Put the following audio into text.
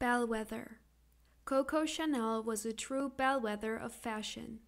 Bellwether. Coco Chanel was a true bellwether of fashion.